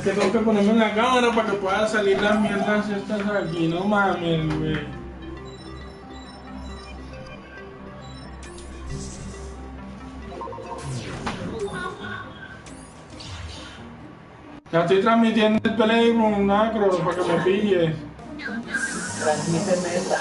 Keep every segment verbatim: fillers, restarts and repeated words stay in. Así que tengo que ponerme una cámara para que pueda salir las mierdas estas aquí. No mames, güey. Ya estoy transmitiendo el Playroom Acro para que me pille. Transmíteme esta.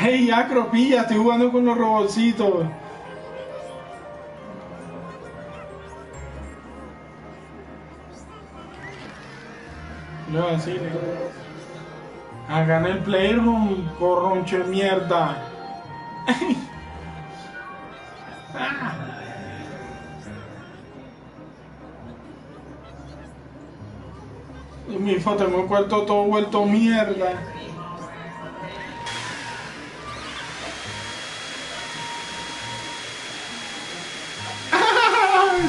Hey, Acro, pilla, estoy jugando con los robotcitos. No, así, ¿no? Acá en el Playroom, corroncho de mierda. Y mi hijo, tengo el cuarto todo vuelto mierda.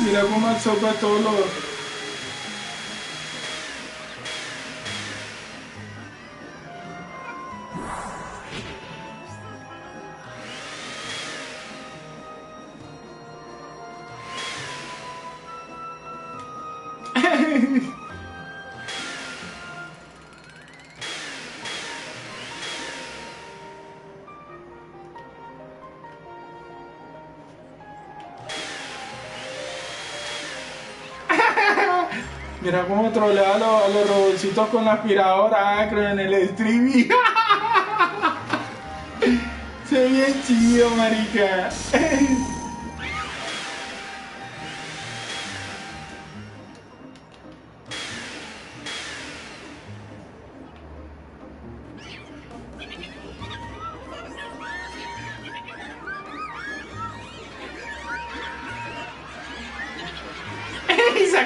Mira cómo absorbe todo lo... Mira cómo trolea a los, a los robotcitos con la aspiradora Acro en el streaming. Se ve bien chido, marica.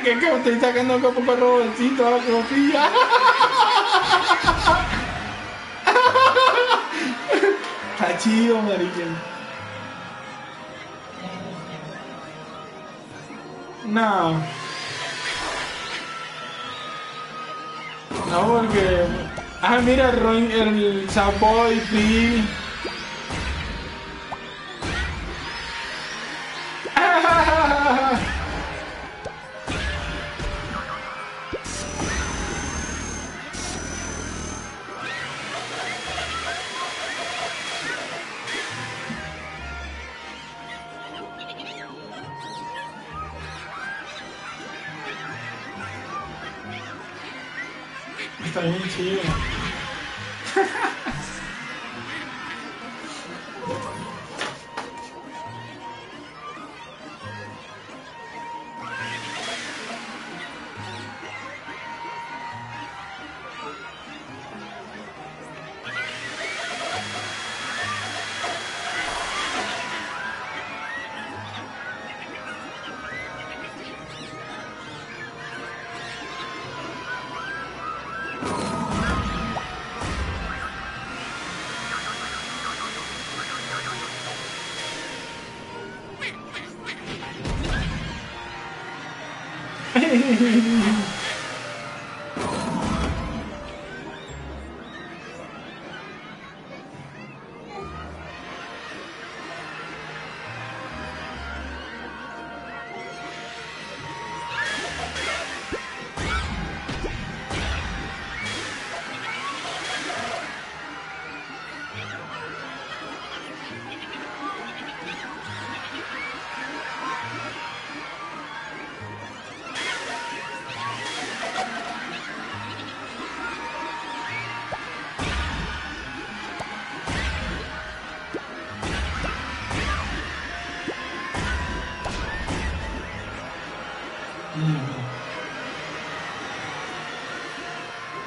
Que estoy sacando un poco de robotcito a la copia. Está chido, marica. No. No, porque... Ah, mira, el, el Saboy, sí. Está bien chido. Mm-hmm.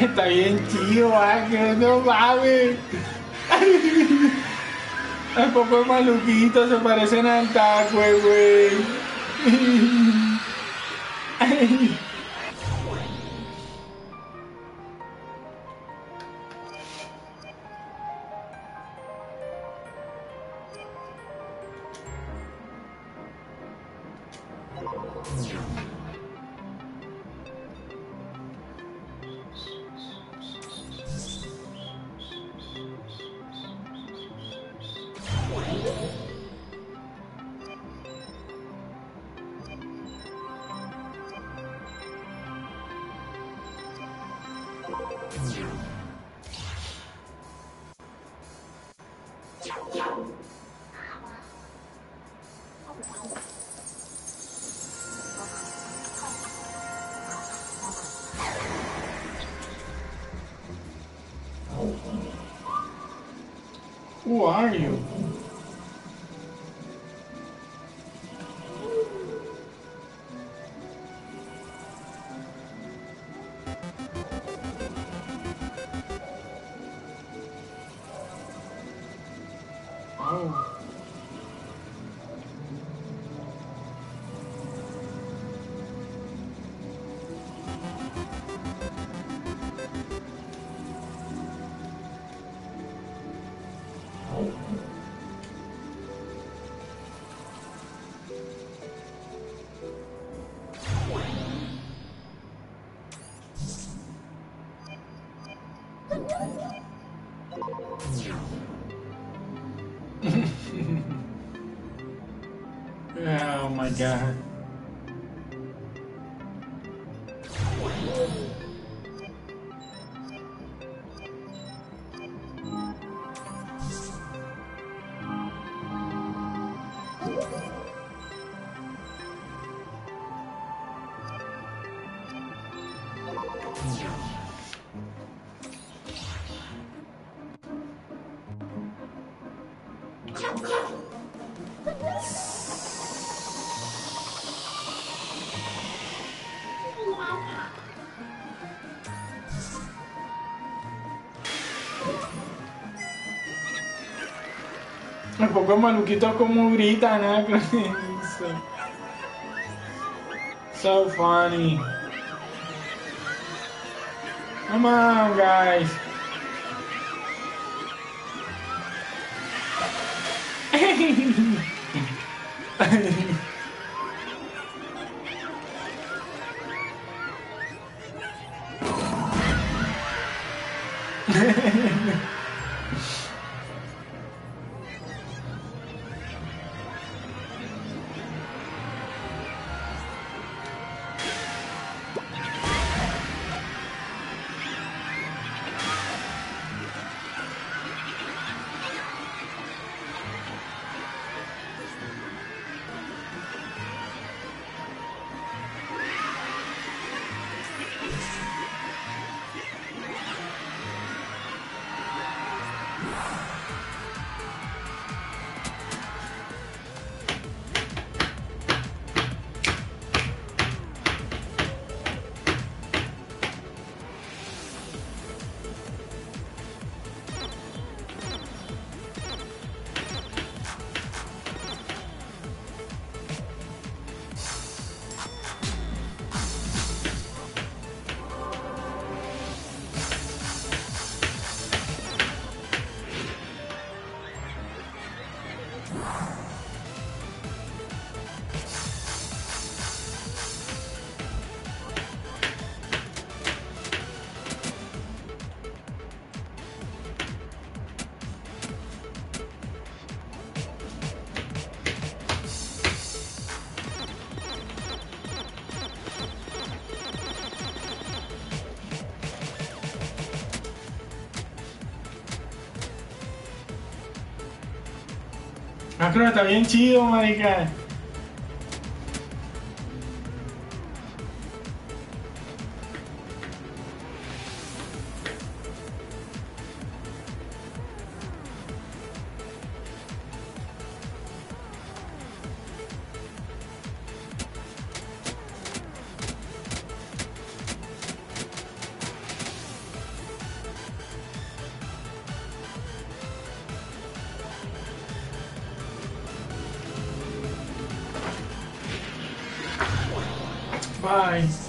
Está bien chido, que no mames. Un poco maluquito, se parecen al taco, güey. Who are you? Oh my god. Un poco maluquito como gritan, ¿eh? So funny. Come on, guys. Acro está bien chido, marica. Bye.